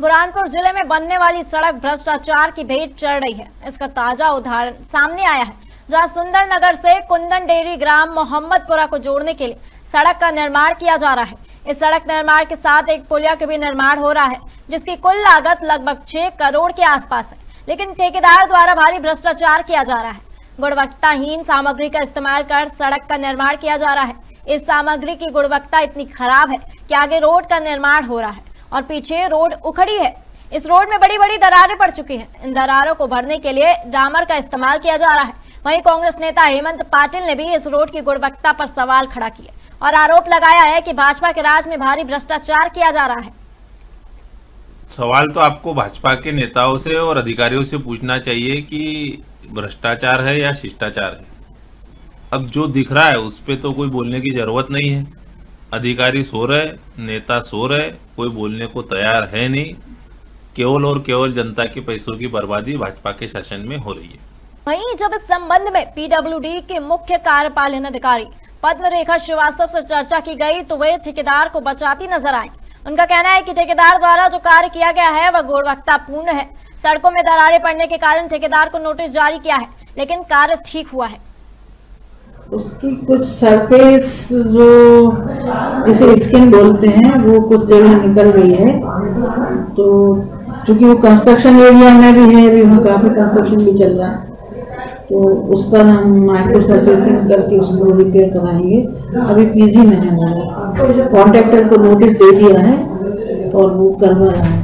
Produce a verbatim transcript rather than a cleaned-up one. बुरहानपुर जिले में बनने वाली सड़क भ्रष्टाचार की भेंट चढ़ रही है। इसका ताजा उदाहरण सामने आया है, जहां सुंदर नगर से कुंदन डेयरी ग्राम मोहम्मदपुरा को जोड़ने के लिए सड़क का निर्माण किया जा रहा है। इस सड़क निर्माण के साथ एक पुलिया का भी निर्माण हो रहा है, जिसकी कुल लागत लगभग छह करोड़ के आसपास है, लेकिन ठेकेदार द्वारा भारी भ्रष्टाचार किया जा रहा है। गुणवत्ताहीन सामग्री का इस्तेमाल कर सड़क का निर्माण किया जा रहा है। इस सामग्री की गुणवत्ता इतनी खराब है कि आगे रोड का निर्माण हो रहा है और पीछे रोड उखड़ी है। इस रोड में बड़ी बड़ी दरारें पड़ चुकी हैं। इन दरारों को भरने के लिए डामर का इस्तेमाल किया जा रहा है। वहीं कांग्रेस नेता हेमंत पाटिल ने भी इस रोड की गुणवत्ता पर सवाल खड़ा किया और आरोप लगाया है कि भाजपा के राज में भारी भ्रष्टाचार किया जा रहा है। सवाल तो आपको भाजपा के नेताओं से और अधिकारियों से पूछना चाहिए कि भ्रष्टाचार है या शिष्टाचार है। अब जो दिख रहा है उस पर तो कोई बोलने की जरूरत नहीं है। अधिकारी सो रहे, नेता सो रहे, कोई बोलने को तैयार है नहीं। केवल और केवल जनता के पैसों की बर्बादी भाजपा के शासन में हो रही है। वहीं जब इस संबंध में पीडब्ल्यूडी के मुख्य कार्यपालन अधिकारी पद्मरेखा श्रीवास्तव से चर्चा की गई तो वे ठेकेदार को बचाती नजर आए। उनका कहना है कि ठेकेदार द्वारा जो कार्य किया गया है वह गुणवत्तापूर्ण है। सड़कों में दरारें पड़ने के कारण ठेकेदार को नोटिस जारी किया है, लेकिन कार्य ठीक हुआ है। उसकी कुछ सरफेस जो इसे स्किन बोलते हैं वो कुछ जगह निकल गई है, तो चूंकि वो कंस्ट्रक्शन एरिया में भी है, अभी वहाँ काफी कंस्ट्रक्शन भी चल रहा है, तो उस पर हम माइक्रो सरफेसिंग करके उसको रिपेयर कराएंगे। अभी पीजी में है, कॉन्ट्रैक्टर को नोटिस दे दिया है और वो करवा रहा है।